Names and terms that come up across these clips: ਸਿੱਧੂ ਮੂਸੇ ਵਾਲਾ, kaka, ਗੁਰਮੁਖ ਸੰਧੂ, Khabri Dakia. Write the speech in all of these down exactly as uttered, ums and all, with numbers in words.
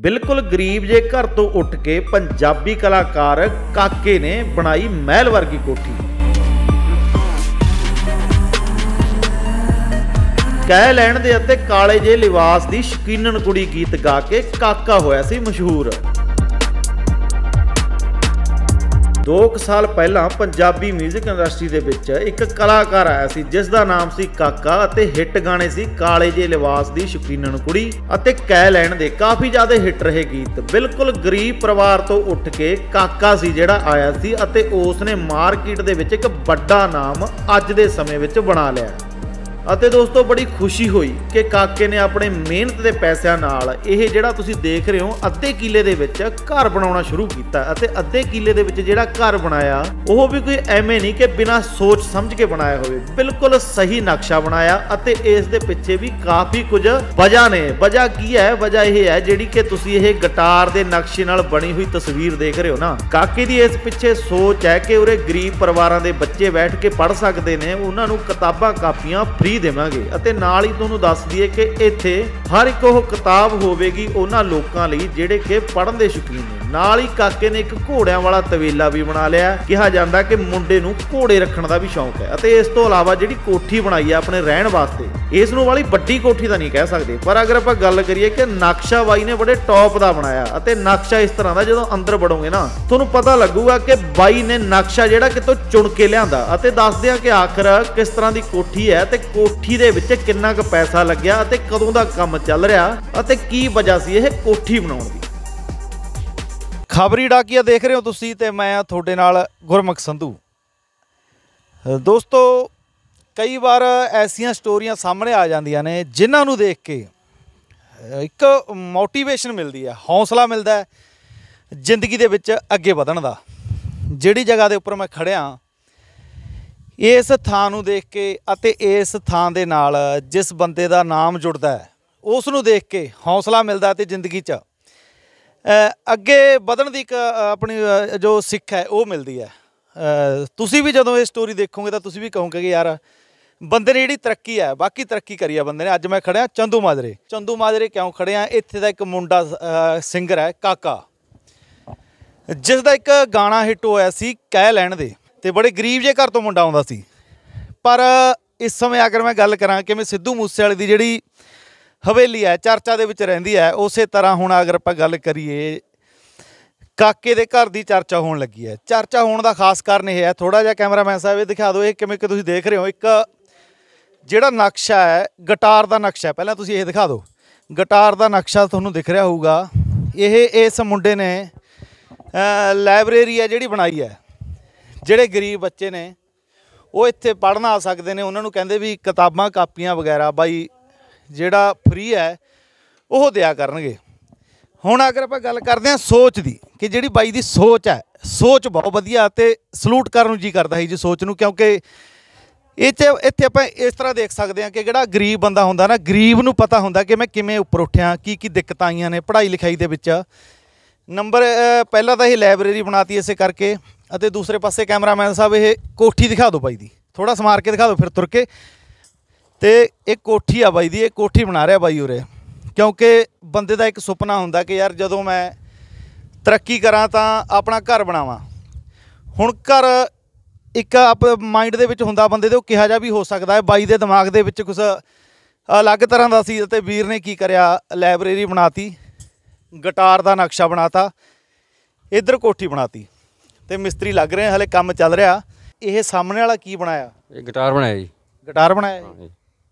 बिल्कुल गरीब जे घर तो उठ के पंजाबी कलाकार काके ने बनाई महल वर्गी कोठी। कह लैण दे अते काले जे लिबास दी शकीनन कुड़ी गीत गा के काका होया सी मशहूर। दो साल पहला पंजाबी म्यूजिक इंडस्ट्री दे विच एक कलाकार आया सी जिस दा नाम सी काका अते हिट गाने सी काले जे लिबास दी शकीनन कुड़ी अते कह लैण दे। काफ़ी ज़्यादा हिट रहे गीत। बिल्कुल गरीब परिवार तो उठ के काका सी जिहड़ा आया सी अते उसने मार्केट दे विच एक बड़ा नाम अज दे समय विच बना लिया। अते दोस्तों बड़ी खुशी हुई कि काके ने अपने मेहनत दे पैसिਆਂ नाल ਇਹ ਜਿਹੜਾ ਤੁਸੀਂ देख रहे हो ਅੱਧੇ ਕਿੱਲੇ ਦੇ ਵਿੱਚ ਘਰ ਬਣਾਉਣਾ ਸ਼ੁਰੂ ਕੀਤਾ ਅਤੇ ਅੱਧੇ ਕਿੱਲੇ ਦੇ ਵਿੱਚ ਜਿਹੜਾ ਘਰ ਬਣਾਇਆ ਉਹ ਵੀ ਕੋਈ ਐਵੇਂ ਨਹੀਂ ਕਿ ਬਿਨਾਂ ਸੋਚ ਸਮਝ ਕੇ ਬਣਾਇਆ ਹੋਵੇ। ਬਿਲਕੁਲ ਸਹੀ ਨਕਸ਼ਾ ਬਣਾਇਆ ਅਤੇ ਇਸ ਦੇ ਪਿੱਛੇ ਵੀ ਕਾਫੀ ਕੁਝ ਵਜ੍ਹਾ ਨੇ। ਵਜ੍ਹਾ ਕੀ ਹੈ? ਵਜ੍ਹਾ ਇਹ ਹੈ ਜਿਹੜੀ ਕਿ ਤੁਸੀਂ ਇਹ ਗਿਟਾਰ ਦੇ ਨਕਸ਼ੇ ਨਾਲ ਬਣੀ ਹੋਈ ਤਸਵੀਰ ਦੇਖ ਰਹੇ ਹੋ ਨਾ। ਕਾਕੇ ਦੀ ਇਸ ਪਿੱਛੇ ਸੋਚ ਹੈ ਕਿ ਉਰੇ ਗਰੀਬ ਪਰਿਵਾਰਾਂ ਦੇ ਬੱਚੇ ਬੈਠ ਕੇ ਪੜ੍ਹ ਸਕਦੇ ਨੇ, ਉਹਨਾਂ ਨੂੰ ਕਿਤਾਬਾਂ ਕਾਪੀਆਂ ਫ੍ਰੀ ਦੇਵਾਂਗੇ ਅਤੇ ਨਾਲ ਹੀ ਤੁਹਾਨੂੰ ਦੱਸ ਦਈਏ ਕਿ ਇੱਥੇ ਹਰ ਇੱਕ ਉਹ ਕਿਤਾਬ ਹੋਵੇਗੀ ਉਹਨਾਂ ਲੋਕਾਂ ਲਈ ਜਿਹੜੇ ਕਿ ਪੜ੍ਹਨ ਦੇ ਸ਼ੌਕੀਨ ਨੇ। ਨਾਲ ਹੀ ਕਾਕੇ ਨੇ ਇੱਕ ਘੋੜਿਆਂ ਵਾਲਾ ਤਵੇਲਾ ਵੀ ਬਣਾ ਲਿਆ। ਕਿਹਾ ਜਾਂਦਾ ਕਿ ਮੁੰਡੇ ਨੂੰ ਘੋੜੇ ਰੱਖਣ ਦਾ ਵੀ ਸ਼ੌਂਕ ਹੈ ਅਤੇ ਇਸ ਤੋਂ ਇਲਾਵਾ ਜਿਹੜੀ ਕੋਠੀ ਬਣਾਈ ਹੈ ਆਪਣੇ ਰਹਿਣ ਵਾਸਤੇ, ਇਸ ਨੂੰ ਵਾਲੀ ਵੱਡੀ ਕੋਠੀ ਤਾਂ ਨਹੀਂ ਕਹਿ ਸਕਦੇ, ਪਰ ਅਗਰ ਆਪਾਂ ਗੱਲ ਕਰੀਏ ਕਿ ਨਕਸ਼ਾ ਬਾਈ ਨੇ ਬੜੇ ਟੌਪ ਦਾ ਬਣਾਇਆ ਅਤੇ ਨਕਸ਼ਾ ਇਸ ਤਰ੍ਹਾਂ ਦਾ ਜਦੋਂ ਅੰਦਰ ਵੜੋਗੇ ਨਾ ਤੁਹਾਨੂੰ ਪਤਾ ਲੱਗੂਗਾ ਕਿ ਬਾਈ ਨੇ ਨਕਸ਼ਾ ਜਿਹੜਾ ਕਿਤੋਂ ਚੁਣ ਕੇ ਲਿਆਂਦਾ। ਅਤੇ ਦੱਸਦੇ ਆ ਕਿ ਆਖਰ ਕਿਸ ਤਰ੍ਹਾਂ ਦੀ ਕੋਠੀ ਹੈ ਤੇ ਕੋਠੀ ਦੇ ਵਿੱਚ ਕਿੰਨਾ ਕੁ ਪੈਸਾ ਲੱਗਿਆ ਅਤੇ ਕਦੋਂ ਦਾ ਕੰਮ ਚੱਲ ਰਿਹਾ ਅਤੇ ਕੀ ਵਜ੍ਹਾ ਸੀ ਇਹ ਕੋਠੀ ਬਣਾਉਣ ਦੀ। ਖਬਰੀ ਡਾਕੀਆ ਦੇਖ ਰਹੇ ਹੋ ਤੁਸੀਂ ਤੇ ਮੈਂ ਆ ਤੁਹਾਡੇ ਨਾਲ ਗੁਰਮੁਖ ਸੰਧੂ। ਦੋਸਤੋ ਕਈ ਵਾਰ ਐਸੀਆਂ ਸਟੋਰੀਆਂ ਸਾਹਮਣੇ ਆ ਜਾਂਦੀਆਂ ਨੇ ਜਿਨ੍ਹਾਂ ਨੂੰ ਦੇਖ ਕੇ ਇੱਕ ਮੋਟੀਵੇਸ਼ਨ ਮਿਲਦੀ ਹੈ, ਹੌਸਲਾ ਮਿਲਦਾ ਹੈ ਜ਼ਿੰਦਗੀ ਦੇ ਵਿੱਚ ਅੱਗੇ ਵਧਣ ਦਾ। ਜਿਹੜੀ ਜਗ੍ਹਾ ਦੇ ਉੱਪਰ ਮੈਂ ਖੜਿਆ ਇਸ ਥਾਂ ਨੂੰ ਦੇਖ ਕੇ ਅਤੇ ਇਸ ਥਾਂ ਦੇ ਨਾਲ ਜਿਸ ਬੰਦੇ ਦਾ ਨਾਮ ਜੁੜਦਾ ਹੈ ਉਸ ਨੂੰ ਦੇਖ ਕੇ ਹੌਸਲਾ ਮਿਲਦਾ ਅਤੇ ਜ਼ਿੰਦਗੀ 'ਚ ਅੱਗੇ ਵਧਣ ਦੀ ਇੱਕ ਆਪਣੀ ਜੋ ਸਿੱਖ ਹੈ ਉਹ ਮਿਲਦੀ ਹੈ। ਤੁਸੀਂ ਵੀ ਜਦੋਂ ਇਹ ਸਟੋਰੀ ਦੇਖੋਗੇ ਤਾਂ ਤੁਸੀਂ ਵੀ ਕਹੋਗੇ ਕਿ ਯਾਰ ਬੰਦੇ ਨੇ ਜਿਹੜੀ ਤਰੱਕੀ ਹੈ ਬਾਕੀ ਤਰੱਕੀ ਕਰੀ ਆ ਬੰਦੇ ਨੇ। ਅੱਜ ਮੈਂ ਖੜ੍ਹਿਆ ਚੰਦੂ ਮਾਜਰੇ। ਚੰਦੂ ਮਾਜਰੇ ਕਿਉਂ ਖੜ੍ਹਿਆ? ਇੱਥੇ ਦਾ ਇੱਕ ਮੁੰਡਾ ਸਿੰਗਰ ਹੈ ਕਾਕਾ, ਜਿਸ ਦਾ ਇੱਕ ਗਾਣਾ ਹਿੱਟ ਹੋਇਆ ਸੀ ਕਹਿ ਲੈਣ ਦੇ ਤੇ ਬੜੇ ਗਰੀਬ ਜਿਹੇ ਘਰ ਤੋਂ ਮੁੰਡਾ ਆਉਂਦਾ ਸੀ। ਪਰ ਇਸ ਸਮੇਂ ਅਗਰ ਮੈਂ ਗੱਲ ਕਰਾਂ ਕਿ ਮੈਂ ਸਿੱਧੂ ਮੂਸੇ ਵਾਲੇ ਦੀ ਜਿਹੜੀ ਹਵੇਲੀ ਹੈ ਚਰਚਾ ਦੇ ਵਿੱਚ ਰਹਿੰਦੀ ਹੈ, ਉਸੇ ਤਰ੍ਹਾਂ ਹੁਣ ਅਗਰ ਆਪਾਂ ਗੱਲ ਕਰੀਏ ਕਾਕੇ ਦੇ ਘਰ ਦੀ ਚਰਚਾ ਹੋਣ ਲੱਗੀ ਹੈ। ਚਰਚਾ ਹੋਣ ਦਾ ਖਾਸ ਕਾਰਨ ਇਹ ਹੈ, ਥੋੜ੍ਹਾ ਜਿਹਾ ਕੈਮਰਾਮੈਨ ਸਾਹਿਬ ਇਹ ਦਿਖਾ ਦਿਓ, ਇਹ ਕਿਵੇਂ ਕਿ ਤੁਸੀਂ ਦੇਖ ਰਹੇ ਹੋ ਇੱਕ ਜਿਹੜਾ ਨਕਸ਼ਾ ਹੈ ਗਿਟਾਰ ਦਾ ਨਕਸ਼ਾ, ਪਹਿਲਾਂ ਤੁਸੀਂ ਇਹ ਦਿਖਾ ਦਿਓ ਗਿਟਾਰ ਦਾ ਨਕਸ਼ਾ ਤੁਹਾਨੂੰ ਦਿਖ ਰਿਹਾ ਹੋਊਗਾ। ਇਹ ਇਸ ਮੁੰਡੇ ਨੇ ਲਾਇਬ੍ਰੇਰੀ ਹੈ ਜਿਹੜੀ ਬਣਾਈ ਹੈ। ਜਿਹੜੇ ਗਰੀਬ ਬੱਚੇ ਨੇ ਉਹ ਇੱਥੇ ਪੜ੍ਹਨ ਆ ਸਕਦੇ ਨੇ, ਉਹਨਾਂ ਨੂੰ ਕਹਿੰਦੇ ਵੀ ਕਿਤਾਬਾਂ ਕਾਪੀਆਂ ਵਗੈਰਾ ਬਾਈ ਜਿਹੜਾ ਫ੍ਰੀ ਹੈ ਉਹ ਦਿਆ ਕਰਨਗੇ। ਹੁਣ ਅਗਰ ਆਪਾਂ ਗੱਲ ਕਰਦੇ ਹਾਂ ਸੋਚ ਦੀ ਕਿ ਜਿਹੜੀ ਬਾਈ ਦੀ ਸੋਚ ਹੈ, ਸੋਚ ਬਹੁਤ ਵਧੀਆ ਅਤੇ ਸਲੂਟ ਕਰਨ ਨੂੰ ਜੀ ਕਰਦਾ ਹੈ ਜੀ ਸੋਚ ਨੂੰ, ਕਿਉਂਕਿ ਇਹ 'ਚ ਇੱਥੇ ਆਪਾਂ ਇਸ ਤਰ੍ਹਾਂ ਦੇਖ ਸਕਦੇ ਹਾਂ ਕਿ ਜਿਹੜਾ ਗਰੀਬ ਬੰਦਾ ਹੁੰਦਾ ਨਾ, ਗਰੀਬ ਨੂੰ ਪਤਾ ਹੁੰਦਾ ਕਿ ਮੈਂ ਕਿਵੇਂ ਉੱਪਰ ਉੱਠਿਆ, ਕੀ ਕੀ ਦਿੱਕਤਾਂ ਆਈਆਂ ਨੇ ਪੜ੍ਹਾਈ ਲਿਖਾਈ ਦੇ ਵਿੱਚ। ਨੰਬਰ ਪਹਿਲਾਂ ਤਾਂ ਇਹ ਲਾਇਬ੍ਰੇਰੀ ਬਣਾਤੀ ਇਸੇ ਕਰਕੇ, ਅਤੇ ਦੂਸਰੇ ਪਾਸੇ ਕੈਮਰਾਮੈਨ ਸਾਹਿਬ ਇਹ ਕੋਠੀ ਦਿਖਾ ਦਿਓ ਬਾਈ ਦੀ, ਥੋੜ੍ਹਾ ਸਮਾਰ ਕੇ ਦਿਖਾ ਦਿਓ ਫਿਰ ਤੁਰ ਕੇ। ਅਤੇ ਇਹ ਕੋਠੀ ਆ ਬਾਈ ਦੀ, ਇਹ ਕੋਠੀ ਬਣਾ ਰਿਹਾ ਬਾਈ ਉਰੇ ਕਿਉਂਕਿ ਬੰਦੇ ਦਾ ਇੱਕ ਸੁਪਨਾ ਹੁੰਦਾ ਕਿ ਯਾਰ ਜਦੋਂ ਮੈਂ ਤਰੱਕੀ ਕਰਾਂ ਤਾਂ ਆਪਣਾ ਘਰ ਬਣਾਵਾਂ। ਹੁਣ ਘਰ ਇੱਕ ਆਪ ਮਾਈਂਡ ਦੇ ਵਿੱਚ ਹੁੰਦਾ ਬੰਦੇ ਦੇ, ਉਹ ਕਿਹਾ ਜਾ ਵੀ ਹੋ ਸਕਦਾ ਹੈ। ਬਾਈ ਦੇ ਦਿਮਾਗ ਦੇ ਵਿੱਚ ਕੁਛ ਅਲੱਗ ਤਰ੍ਹਾਂ ਦਾ ਸੀ ਅਤੇ ਵੀਰ ਨੇ ਕੀ ਕਰਿਆ ਲਾਇਬ੍ਰੇਰੀ ਬਣਾਤੀ, ਗਿਟਾਰ ਦਾ ਨਕਸ਼ਾ ਬਣਾਤਾ, ਇੱਧਰ ਕੋਠੀ ਬਣਾਤੀ ਤੇ ਮਿਸਤਰੀ ਲੱਗ ਰਹੇ ਹਲੇ ਕੰਮ ਚੱਲ ਰਿਹਾ। ਇਹ ਸਾਹਮਣੇ ਵਾਲਾ ਕੀ ਬਣਾਇਆ? ਇਹ ਗਿਟਾਰ ਬਣਾਇਆ ਜੀ। ਗਿਟਾਰ ਬਣਾਇਆ ਜੀ।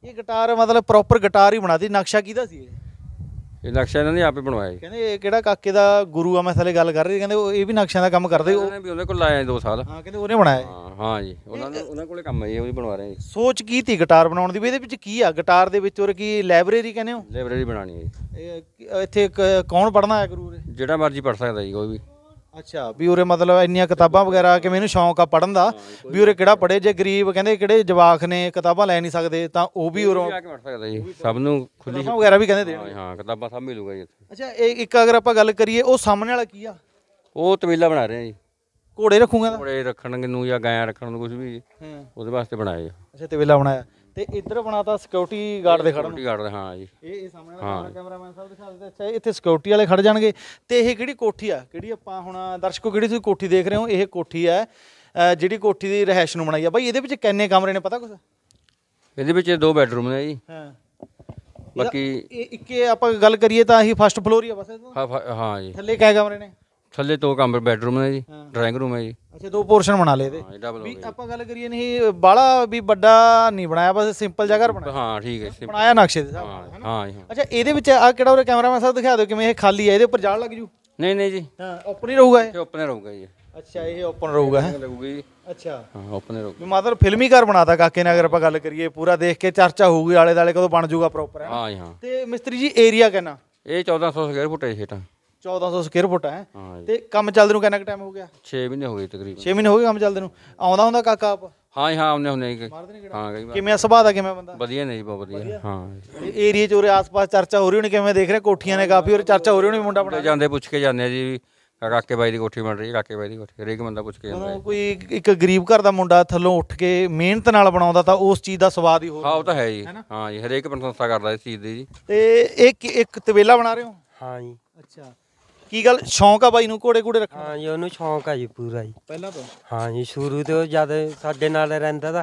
ਇਹ ਗਿਟਾਰ ਮਤਲਬ ਪ੍ਰੋਪਰ ਗਿਟਾਰ ਹੀ ਬਣਾਤੀ। ਨਕਸ਼ਾ ਕਿਹਦਾ ਸੀ? ਇਹ ਨਕਸ਼ਾ ਇਹਨਾਂ ਨੇ ਆਪੇ ਬਣਵਾਇਆ ਜੀ। ਕਹਿੰਦੇ ਇਹ ਕਿਹੜਾ ਕਾਕੇ ਦਾ ਗੁਰੂ ਆ, ਮੈਂ ਥਲੇ ਗੱਲ ਕਰ ਰਹੀ, ਕਹਿੰਦੇ ਉਹ ਇਹ ਵੀ ਨਕਸ਼ਿਆਂ ਦਾ ਕੰਮ ਕਰਦੇ, ਉਹਦੇ ਕੋਲ ਲਾਇਆ ਦੋ ਸਾਲ। ਹਾਂ ਕਹਿੰਦੇ ਉਹਨੇ ਬਣਾਇਆ। ਹਾਂ ਜੀ ਉਹਨਾਂ ਨੇ, ਉਹਨਾਂ ਕੋਲ ਕੰਮ ਹੈ ਜੀ, ਉਹ ਵੀ ਬਣਵਾ ਰਹੇ। ਸੋਚ ਕੀ ਤੀ ਗਿਟਾਰ ਬਣਾਉਣ ਦੀ ਵੀ? ਇਹਦੇ ਵਿੱਚ ਕੀ ਆ ਗਿਟਾਰ ਦੇ ਵਿੱਚ? ਉਹ ਕੀ ਲਾਇਬ੍ਰੇਰੀ ਕਹਿੰਦੇ ਹੋ? ਲਾਇਬ੍ਰੇਰੀ ਬਣਾਉਣੀ ਹੈ ਜੀ। ਇੱਥੇ ਕੌਣ ਪੜ੍ਹਨਾ ਆਇਆ ਗੁਰੂ? ਜਿਹੜਾ ਮਰਜ਼ੀ ਪੜ੍ਹ ਸਕਦਾ ਜੀ ਕੋਈ ਵੀ। ਅੱਛਾ ਵੀ ਉਰੇ ਮਤਲਬ ਇੰਨੀਆਂ ਕਿਤਾਬਾਂ ਵਗੈਰਾ ਕਿ ਮੈਨੂੰ ਸ਼ੌਂਕ ਆ ਪੜ੍ਹਨ ਦਾ ਵੀ ਉਰੇ ਕਿਹੜਾ ਪੜ੍ਹੇ? ਜੇ ਗਰੀਬ ਕਹਿੰਦੇ ਕਿਹੜੇ ਜਵਾਕ ਨੇ ਕਿਤਾਬਾਂ ਲੈ ਨਹੀਂ ਸਕਦੇ ਤਾਂ ਉਹ ਵੀ ਉਰੋਂ ਪੜ੍ਹ ਸਕਦਾ ਜੀ। ਸਭ ਨੂੰ ਖੁੱਲੀ ਵਗੈਰਾ ਵੀ ਕਹਿੰਦੇ ਦੇਣ। ਹਾਂ ਕਿਤਾਬਾਂ ਸਭ ਮਿਲੂਗਾ ਜੀ ਇੱਥੇ। ਅੱਛਾ ਇਹ ਇੱਕ ਅਗਰ ਆਪਾਂ ਗੱਲ ਕਰੀਏ ਉਹ ਸਾਹਮਣੇ ਵਾਲਾ ਕੀ ਆ? ਉਹ ਤਬੀਲਾ ਬਣਾ ਰਹੇ ਜੀ। ਘੋੜੇ ਰੱਖੂਗਾ? ਘੋੜੇ ਰੱਖਣ ਨੂੰ ਜਾਂ ਗਾਇਆਂ ਰੱਖਣ ਨੂੰ ਕੁਝ ਵੀ ਉਹਦੇ ਵਾਸਤੇ ਬਣਾਇਆ। ਅੱਛਾ ਤਬੀਲਾ ਬਣਾਇਆ। ਤੇ ਇੱਧਰ ਬਣਾਤਾ ਸਿਕਿਉਰਿਟੀ ਗਾਰਡ ਦੇ ਖੜਨ ਗਾਰਡ ਦੇ। ਹਾਂ ਜੀ ਇਹ ਇਹ ਸਾਹਮਣੇ ਵਾਲਾ ਕੈਮਰਾਮੈਨ ਸਾਹਿਬ ਦਿਖਾ ਦਿੰਦੇ। ਅੱਛਾ ਇੱਥੇ ਸਿਕਿਉਰਿਟੀ ਵਾਲੇ ਖੜ ਜਾਣਗੇ। ਤੇ ਇਹ ਕਿਹੜੀ ਕੋਠੀ ਆ ਕਿਹੜੀ ਆਪਾਂ ਹੁਣ ਦਰਸ਼ਕੋ ਕਿਹੜੀ ਤੁਸੀਂ ਕੋਠੀ ਦੇਖ ਰਹੇ ਹੋ? ਇਹ ਕੋਠੀ ਹੈ ਜਿਹੜੀ ਕੋਠੀ ਦੀ ਰਿਹਾਇਸ਼ ਨੂੰ ਬਣਾਈ ਆ। ਬਾਈ ਇਹਦੇ ਵਿੱਚ ਕਿੰਨੇ ਕਮਰੇ ਨੇ ਪਤਾ ਕੁਛ? ਇਹਦੇ ਵਿੱਚ ਦੋ ਬੈਡਰੂਮ ਨੇ ਜੀ। ਹਾਂ ਬਾਕੀ ਇੱਕ ਆਪਾਂ ਗੱਲ ਕਰੀਏ ਤਾਂ ਇਹ ਫਸਟ ਫਲੋਰ ਹੀ ਆ ਬਸ। ਹਾਂ ਜੀ ਥੱਲੇ ਕਿੰਨੇ ਕਮਰੇ ਨੇ? ਥੱਲੇ ਦੋ ਕਮਰੇ ਬੈਡਰੂਮ ਨੇ ਜੀ, ਡਰਾਇੰਗ ਰੂਮ ਹੈ ਜੀ। ਅੱਛਾ ਦੋ ਪੋਰਸ਼ਨ ਬਣਾ ਲਏ ਇਹਦੇ ਵੀ। ਆਪਾਂ ਗੱਲ ਕਰੀਏ ਨਹੀਂ ਬਾਹਲਾ ਵੀ ਵੱਡਾ ਨਹੀਂ ਬਣਾਇਆ, ਬਸ ਸਿੰਪਲ ਜਿਹਾ ਘਰ ਬਣਾਇਆ। ਹਾਂ ਠੀਕ ਹੈ ਬਣਾਇਆ ਨਕਸ਼ੇ ਦੇ ਹਿਸਾਬ ਨਾਲ। ਹਾਂ ਜੀ। ਅੱਛਾ ਇਹਦੇ ਵਿੱਚ ਆ ਕਿਹੜਾ ਉਹ ਕੈਮਰਾਮੈਨ ਸਾਹਿਬ ਦਿਖਾ ਦਿਓ ਕਿਵੇਂ ਇਹ ਖਾਲੀ ਹੈ, ਇਹਦੇ ਉੱਪਰ ਜਾਲ ਲੱਗ ਜੂ? ਨਹੀਂ ਨਹੀਂ ਜੀ ਹਾਂ ਓਪਨ ਹੀ ਰਹੂਗਾ ਇਹ। ਓਪਨ ਰਹੂਗਾ ਜੀ। ਅੱਛਾ ਇਹ ਓਪਨ ਰਹੂਗਾ ਹੈ ਲੱਗੂਗੀ ਜੀ। ਅੱਛਾ ਹਾਂ ਓਪਨ ਰਹੂਗਾ। ਮਤਲਬ ਫਿਲਮੀ ਘਰ ਬਣਾਤਾ ਕਾਕੇ ਨੇ। ਅਗਰ ਆਪਾਂ ਗੱਲ ਕਰੀਏ ਪੂਰਾ ਦੇਖ ਕੇ ਚਰਚਾ ਹੋਊਗੀ ਆਲੇ ਦੁਆਲੇ ਕਦੋਂ ਬਣ ਜੂਗਾ ਪ੍ਰੋਪਰ। ਹਾਂ ਜੀ ਹਾਂ। ਤੇ ਮਿਸਤਰੀ ਜੀ ਏਰੀਆ ਕਿੰਨਾ? ਇਹ ਚੌਦਾਂ ਸੌ ਸਕੁਅਰ ਫੁੱਟ ਹੈ ਛੇਟਾ। चौदह सौ स्केयर फुट है। ते कम चलदे नूं किन्ना क टाइम हो गया? छे महीने हो गए तकरीबन। छे महीने हो गए कम चलदे नूं। आउंदा हुंदा काका आप? हाँ जी हाँ आउंदे हुंदे। हां किवें सुभाव दा किवें बंदा? वधिया ने जी बहुत वधिया। हां एरिया च उरे आस-पास चर्चा हो रही होनी किवें देख रहे कोठियां ने काफी और चर्चा हो रही होनी मुंडा बना जांदे पुछ के जांदे जी काके बाई दी कोठी बन रही है, काके बाई दी कोठी हरेक बंदा पुछ के जांदा। कोई एक गरीब घर दा मुंडा थल्लों उठ के मेहनत नाल बनाउंदा तां उस चीज़ दा स्वाद ही हो। हां ओह तां है जी। हां जी हरेक प्रशंसा करदा इस चीज़ दी जी। ते इक इक तबेला बना रहे हो? हां जी। अच्छा ਕੀ ਗੱਲ ਸ਼ੌਂਕ ਆ ਬਾਈ ਨੂੰ ਘੋੜੇ ਘੋੜੇ ਰੱਖਣ? ਹਾਂ ਜੀ ਉਹਨੂੰ ਸ਼ੌਂਕ ਆ ਜੀ ਪੂਰਾ ਜੀ ਪਹਿਲਾਂ ਤੋਂ। ਹਾਂ ਜੀ ਸ਼ੁਰੂ ਤੋਂ ਜਦ ਸਾਡੇ ਨਾਲ ਰਹਿੰਦਾ ਤਾਂ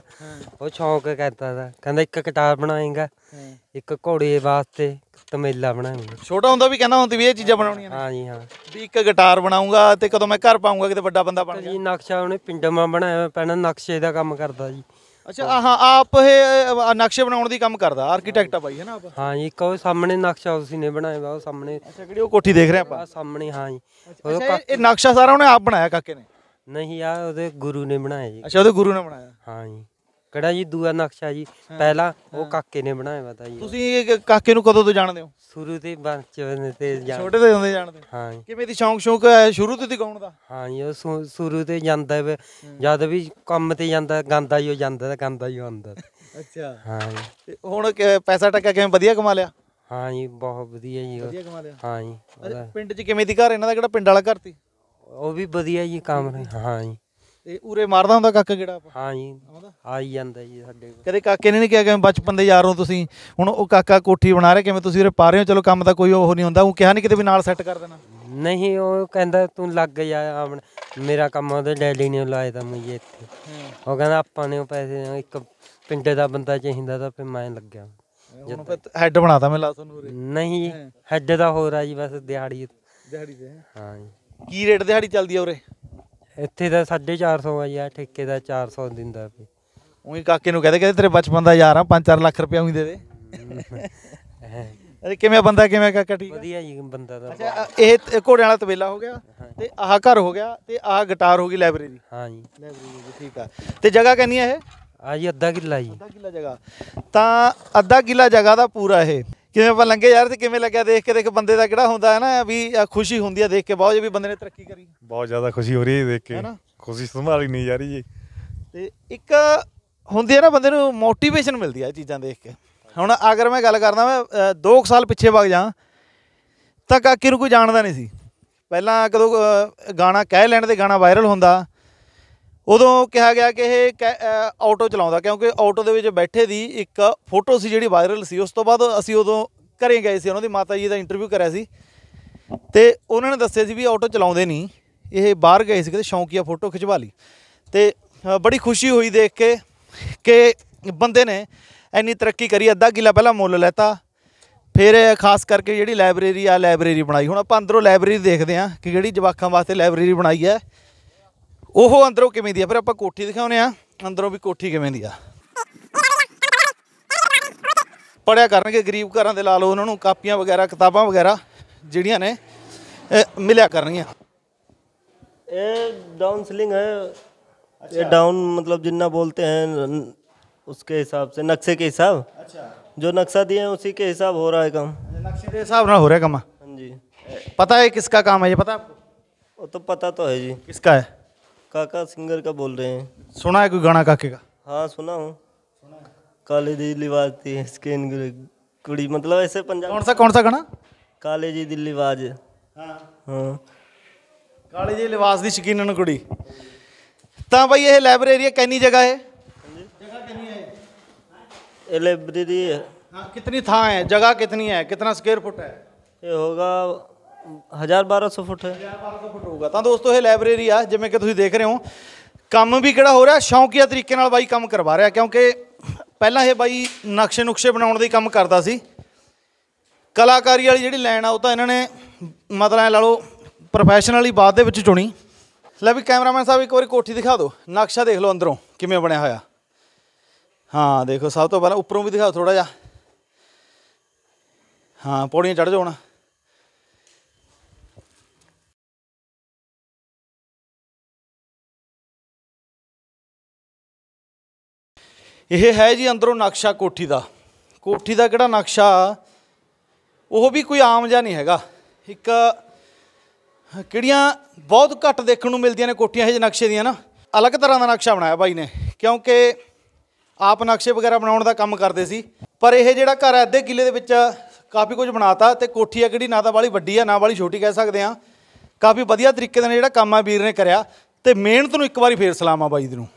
ਉਹ ਸ਼ੌਂਕ ਕਰਦਾ ਤਾਂ ਕਹਿੰਦਾ ਇੱਕ ਕਟਾਰ ਬਣਾਏਗਾ ਇੱਕ ਘੋੜੇ ਵਾਸਤੇ ਤਮੇਲਾ ਬਣਾਏਗਾ। ਛੋਟਾ ਹੁੰਦਾ ਵੀ ਕਹਿੰਦਾ ਹੁੰਦਾ ਵੀ ਇਹ ਚੀਜ਼ਾਂ ਬਣਾਉਣੀਆਂ। ਹਾਂ ਜੀ ਹਾਂ ਵੀ ਇੱਕ ਗਿਟਾਰ ਬਣਾਉਂਗਾ ਤੇ ਕਦੋਂ ਮੈਂ ਘਰ ਪਾਉਂਗਾ ਕਿਤੇ ਵੱਡਾ ਬੰਦਾ ਬਣ ਜਾ ਜੀ। ਨਕਸ਼ਾ ਉਹਨੇ ਪਿੰਡਾਂ ਮਾ ਬਣਾਇਆ ਪਹਿਲਾਂ, ਨਕਸ਼ੇ ਦਾ ਕੰਮ ਕਰਦਾ ਜੀ। ਅੱਛਾ ਹਾਂ ਆਪ ਇਹ ਨਕਸ਼ੇ ਬਣਾਉਣ ਦੀ ਕੰਮ ਕਰਦਾ ਆਰਕੀਟੈਕਟ ਆ ਬਾਈ ਹੈ ਨਾ ਆਪ? ਹਾਂ ਜੀ ਇੱਕ ਉਹ ਸਾਹਮਣੇ ਨਕਸ਼ਾ ਉਸੀ ਨੇ ਬਣਾਇਆ ਵਾ ਉਹ ਸਾਹਮਣੇ। ਅੱਛਾ ਕਿਹੜੀ ਉਹ ਕੋਠੀ ਦੇਖ ਰਹੇ ਆਪਾਂ ਸਾਹਮਣੇ? ਹਾਂ ਜੀ ਉਹ ਇਹ ਨਕਸ਼ਾ ਸਾਰਾ ਉਹਨੇ ਆਪ ਬਣਾਇਆ ਕਾਕੇ ਨੇ? ਨਹੀਂ ਆ ਉਹਦੇ ਗੁਰੂ ਨੇ ਬਣਾਇਆ ਜੀ। ਅੱਛਾ ਉਹਦੇ ਗੁਰੂ ਨੇ ਬਣਾਇਆ? ਹਾਂ ਜੀ ਕਿਹੜਾ ਜੀ ਦੂਆ ਨਕਸ਼ਾ ਜੀ ਪਹਿਲਾਂ ਉਹ ਕਾਕੇ ਨੇ ਬਣਾਇਆ ਵਾ ਜੀ। ਤੁਸੀਂ ਕਾਕੇ ਨੂੰ ਕਦੋਂ ਤੋਂ ਜਾਣਦੇ ਹੋ? ਸ਼ੁਰੂ ਤੋਂ ਬਚਪਨ ਤੇ ਛੋਟੇ ਤੋਂ ਹੁੰਦੇ ਜਾਣਦੇ। ਹਾਂ ਜੀ ਕਿਵੇਂ ਦੀ ਸ਼ੌਂਕ ਸ਼ੌਂਕ ਹੈ ਸ਼ੁਰੂ ਤੋਂ ਹੀ ਗਾਉਣ ਦਾ? ਹਾਂ ਜੀ ਉਹ ਸ਼ੁਰੂ ਤੋਂ ਜਾਂਦਾ ਜਦ ਵੀ ਕੰਮ ਤੇ ਜਾਂਦਾ ਗਾਉਂਦਾ ਹੀ ਉਹ ਜਾਂਦਾ ਤਾਂ ਗਾਉਂਦਾ ਹੀ ਆਉਂਦਾ। ਅੱਛਾ ਹਾਂ ਜੀ ਹੁਣ ਪੈਸਾ ਟੱਕਾ ਕਿਵੇਂ ਵਧੀਆ ਕਮਾ ਲਿਆ? ਹਾਂ ਜੀ ਬਹੁਤ ਵਧੀਆ ਜੀ ਵਧੀਆ ਕਮਾ ਲਿਆ। ਹਾਂ ਜੀ ਪਿੰਡ 'ਚ ਕਿਵੇਂ ਦੀ ਘਰ ਇਹਨਾਂ ਦਾ ਕਿਹੜਾ ਪਿੰਡ ਵਾਲਾ ਘਰ ਸੀ? ਉਹ ਵੀ ਵਧੀਆ ਜੀ ਕੰਮ। ਹਾਂ ਜੀ ਤੇ ਉਰੇ ਮਾਰਦਾ ਹੁੰਦਾ ਕਾਕਾ ਕਿਹੜਾ? ਹਾਂ ਜੀ ਆ ਹੀ ਜਾਂਦਾ ਜੀ ਸਾਡੇ ਕੋਲ। ਕਦੇ ਕਾਕੇ ਨੇ ਨਹੀਂ ਕਿਹਾ ਕਿਵੇਂ ਬਚਪਨ ਦੇ ਯਾਰ ਹੋ ਤੁਸੀਂ ਹੁਣ ਉਹ ਕਾਕਾ ਕੋਠੀ ਬਣਾ ਰਿਹਾ ਕਿਵੇਂ ਤੁਸੀਂ ਉਰੇ ਪਾ ਰਹੇ ਹੋ ਚਲੋ ਕੰਮ ਦਾ ਕੋਈ ਉਹ ਨਹੀਂ ਹੁੰਦਾ ਉਹ ਕਿਹਾ ਨਹੀਂ ਕਿਤੇ ਵੀ ਨਾਲ ਸੈੱਟ ਕਰ ਦੇਣਾ? ਨਹੀਂ ਉਹ ਕਹਿੰਦਾ ਤੂੰ ਲੱਗ ਜਾ ਮੇਰਾ ਕੰਮ ਉਹਦੇ ਡੈਡੀ ਨੇ ਲਾਇਆ ਤਾਂ ਮੈਂ ਇੱਥੇ ਉਹ ਕਹਿੰਦਾ ਆਪਾਂ ਨੇ ਉਹ ਪੈਸੇ ਇੱਕ ਪਿੰਡੇ ਦਾ ਬੰਦਾ ਚਾਹੀਦਾ ਤਾਂ ਫਿਰ ਮੈਂ ਲੱਗਿਆ ਹੁਣ ਹੈੱਡ ਬਣਾਤਾ ਮੈਂ ਲਾ ਤੁਹਾਨੂੰ ਉਰੇ। ਨਹੀਂ ਹੈੱਡ ਦਾ ਹੋਰ ਆ ਜੀ ਬਸ ਦਿਹਾੜੀ ਦਿਹਾੜੀ ਤੇ। ਹਾਂ ਜੀ ਕੀ ਰੇਟ ਦਿਹਾੜੀ ਚੱਲਦੀ ਆ ਉਰੇ? ਇੱਥੇ ਤਾਂ ਸਾਢੇ ਚਾਰ ਸੌ ਆ ਯਾਰ ਠੇਕੇ ਦਾ ਚਾਰ ਸੌ ਦਿੰਦਾ ਵੀ। ਉਹੀ ਕਾਕੇ ਨੂੰ ਕਹਿੰਦੇ ਕਹਿੰਦੇ ਤੇਰੇ ਬਚਪਨ ਦਾ ਯਾਰ ਆ ਪੰਜ ਚਾਰ ਲੱਖ ਰੁਪਇਆ ਉਹੀ ਦੇ ਦੇ। ਅਰੇ ਕਿਵੇਂ ਬੰਦਾ ਕਿਵੇਂ ਕਾਕਾ? ਠੀਕ ਵਧੀਆ ਜੀ ਬੰਦਾ ਦਾ। ਅੱਛਾ ਇਹ ਘੋੜੇ ਵਾਲਾ ਤਬੇਲਾ ਹੋ ਗਿਆ ਤੇ ਆਹ ਘਰ ਹੋ ਗਿਆ ਤੇ ਆਹ ਗਿਟਾਰ ਹੋ ਗਈ ਲਾਇਬ੍ਰੇਰੀ। ਹਾਂ ਜੀ ਲਾਇਬ੍ਰੇਰੀ ਠੀਕ ਆ ਤੇ ਜਗ੍ਹਾ ਕਿੰਨੀ ਹੈ ਇਹ? ਆ ਜੀ ਅੱਧਾ ਕਿੱਲਾ ਜੀ। ਅੱਧਾ ਕਿੱਲਾ ਜਗ੍ਹਾ ਤਾਂ ਅੱਧਾ ਕਿੱਲਾ ਜਗ੍ਹਾ ਦਾ ਪੂਰਾ ਇਹ ਕਿਵੇਂ ਆਪਾਂ ਲੰਘੇ ਯਾਰ ਤੇ ਕਿਵੇਂ ਲੱਗਿਆ ਦੇਖ ਕੇ? ਦੇਖ ਬੰਦੇ ਦਾ ਕਿਹੜਾ ਹੁੰਦਾ ਹੈ ਨਾ ਵੀ ਖੁਸ਼ੀ ਹੁੰਦੀ ਆ ਦੇਖ ਕੇ ਬਹੁਤ ਵੀ ਬੰਦੇ ਨੇ ਤਰੱਕੀ ਕਰੀ। ਬਹੁਤ ਜ਼ਿਆਦਾ ਖੁਸ਼ੀ ਹੋ ਰਹੀ ਹੈ ਦੇਖ ਕੇ ਹੈ ਨਾ ਖੁਸ਼ੀ ਸੰਭਾਲੀ ਨਹੀਂ ਜਾ ਰਹੀ ਜੀ। ਤੇ ਇੱਕ ਹੁੰਦੀ ਹੈ ਨਾ ਬੰਦੇ ਨੂੰ ਮੋਟੀਵੇਸ਼ਨ ਮਿਲਦੀ ਆ ਇਹ ਚੀਜ਼ਾਂ ਦੇਖ ਕੇ। ਹੁਣ ਅਗਰ ਮੈਂ ਗੱਲ ਕਰਦਾ ਮੈਂ ਦੋ ਕੁ ਸਾਲ ਪਿੱਛੇ ਵਗ ਜਾ ਤਾਂ ਕਾਕੇ ਨੂੰ ਕੋਈ ਜਾਣਦਾ ਨਹੀਂ ਸੀ ਪਹਿਲਾਂ। ਕਦੋਂ ਗਾਣਾ ਕਹਿ ਲੈਣ 'ਤੇ ਗਾਣਾ ਵਾਇਰਲ ਹੁੰਦਾ ਉਦੋਂ ਕਿਹਾ ਗਿਆ ਕਿ ਇਹ ਆਟੋ ਚਲਾਉਂਦਾ ਕਿਉਂਕਿ ਆਟੋ ਦੇ ਵਿੱਚ ਬੈਠੇ ਦੀ ਇੱਕ ਫੋਟੋ ਸੀ ਜਿਹੜੀ ਵਾਇਰਲ ਸੀ। ਉਸ ਤੋਂ ਬਾਅਦ ਅਸੀਂ ਉਦੋਂ ਘਰੇ ਗਏ ਸੀ ਉਹਨਾਂ ਦੀ ਮਾਤਾ ਜੀ ਦਾ ਇੰਟਰਵਿਊ ਕਰਿਆ ਸੀ ਤੇ ਉਹਨਾਂ ਨੇ ਦੱਸਿਆ ਸੀ ਵੀ ਆਟੋ ਚਲਾਉਂਦੇ ਨਹੀਂ ਇਹ ਬਾਹਰ ਗਏ ਸੀ ਕਿਤੇ ਸ਼ੌਂਕੀਆ ਫੋਟੋ ਖਿਚਵਾ ਲਈ ਤੇ ਬੜੀ ਖੁਸ਼ੀ ਹੋਈ ਦੇਖ ਕੇ ਕਿ ਬੰਦੇ ਨੇ ਇੰਨੀ ਤਰੱਕੀ ਕਰੀ। ਅੱਧਾ ਕਿੱਲਾ ਪਹਿਲਾਂ ਮੁੱਲ ਲੈਤਾ ਫਿਰ ਖਾਸ ਕਰਕੇ ਜਿਹੜੀ ਲਾਇਬ੍ਰੇਰੀ ਆ ਲਾਇਬ੍ਰੇਰੀ ਬਣਾਈ। ਹੁਣ ਆਪਾਂ ਅੰਦਰੋਂ ਲਾਇਬ੍ਰੇਰੀ ਦੇਖਦੇ ਹਾਂ ਕਿ ਜਿਹੜੀ ਜਵਾਕਾਂ ਵਾਸਤੇ ਲਾਇਬ੍ਰੇਰੀ ਬਣਾਈ ਹੈ ਉਹ ਅੰਦਰੋਂ ਕਿਵੇਂ ਦੀ ਆ। ਫਿਰ ਆਪਾਂ ਕੋਠੀ ਦਿਖਾਉਨੇ ਆ ਅੰਦਰੋਂ ਵੀ ਕੋਠੀ ਕਿਵੇਂ ਦੀ ਆ। ਪੜ੍ਹਿਆ ਕਰਨਗੇ ਗਰੀਬ ਘਰਾਂ ਦੇ ਲਾ ਲਓ ਉਹਨਾਂ ਨੂੰ ਕਾਪੀਆਂ ਵਗੈਰਾ ਕਿਤਾਬਾਂ ਵਗੈਰਾ ਜਿਹੜੀਆਂ ਨੇ ਮਿਲਿਆ ਕਰਨਗੀਆਂ। ਇਹ ਡਾਊਨ ਸੀਲਿੰਗ ਹੈ। ਇਹ डाउन मतलब जितना बोलते हैं उसके हिसाब से नक्शे के हिसाब। अच्छा जो नक्शा दिए हैं उसी के हिसाब हो रहा है काम। नक्शे के हिसाब ना हो रहा है काम? हाँ जी। पता है किसका काम है ये? पता आपको? वो तो पता तो है जी। किसका है? काका सिंगर का बोल रहे हैं। सुना है कोई गाना काके का? हाँ सुना हूँ काले जी लिवाज थी स्किन कुड़ी मतलब ऐसे पंजाब। कौन सा कौन सा गाना? काले जी दिल लिवाज। हाँ हाँ काले जी लिवाज दी शकीन कुड़ी। तो भाई ये लाइब्रेरी है कहनी जगह है जगह कहनी है लाइब्रेरी है। हाँ, कितनी था है, जगह कितनी है, कितना स्क्वायर फुट है? ये होगा हजार बारह सौ फुट है। हजार बारह सौ फुट होगा। तो दोस्तों ये लाइब्रेरी आ जिमें कि तुसीं देख रहे हो ਕੰਮ भी ਕਿਹੜਾ हो रहा शौकिया तरीके ਨਾਲ ਬਾਈ ਕੰਮ करवा रहा, क्योंकि ਪਹਿਲਾਂ ਇਹ ਬਾਈ ਨਕਸ਼ੇ ਨੁਕਸ਼ੇ ਬਣਾਉਣ ਦੀ ਕੰਮ ਕਰਦਾ ਸੀ। ਕਲਾਕਾਰੀ ਵਾਲੀ ਜਿਹੜੀ ਲਾਈਨ ਆ ਉਹ ਤਾਂ ਇਹਨਾਂ ਨੇ ਮਤਲਬ ਐ ਲਾ ਲਓ ਪ੍ਰੋਫੈਸ਼ਨਲੀ ਬਾਅਦ ਦੇ ਵਿੱਚ ਚੁਣੀ। ਲੈ ਵੀ ਕੈਮਰਾਮੈਨ ਸਾਹਿਬ ਇੱਕ ਵਾਰੀ ਕੋਠੀ ਦਿਖਾ ਦਿਓ, ਨਕਸ਼ਾ ਦੇਖ ਲਓ ਅੰਦਰੋਂ ਕਿਵੇਂ ਬਣਿਆ ਹੋਇਆ। हाँ देखो, सब तो पहला उपरों भी दिखाओ थोड़ा जा। हाँ पौड़ियाँ चढ़ जाओ ना। यह है जी अंदरों नक्शा कोठी का। कोठी का किहड़ा नक्शा, वह भी कोई आम जा नहीं हैगा। एक किड़ियाँ बहुत घट देखने को मिलदियां ने कोठियां ये नक्शे दियां ना। अलग तरह का नक्शा बनाया भाई ने, क्योंकि आप नक्शे वगैरह बनाने का काम करते सी। पर यह जिहड़ा घर है अद्धे किले दे विच काफ़ी कुछ बनाता, तो कोठी है किहड़ी ना तां वाली वड्डी है ना वाली छोटी कह सकते हैं। काफ़ी वधिया तरीके नाल जिहड़ा काम आ वीर ने करिया, ते मेहनत नूं एक बारी फिर सलाम आ बाई दी नूं।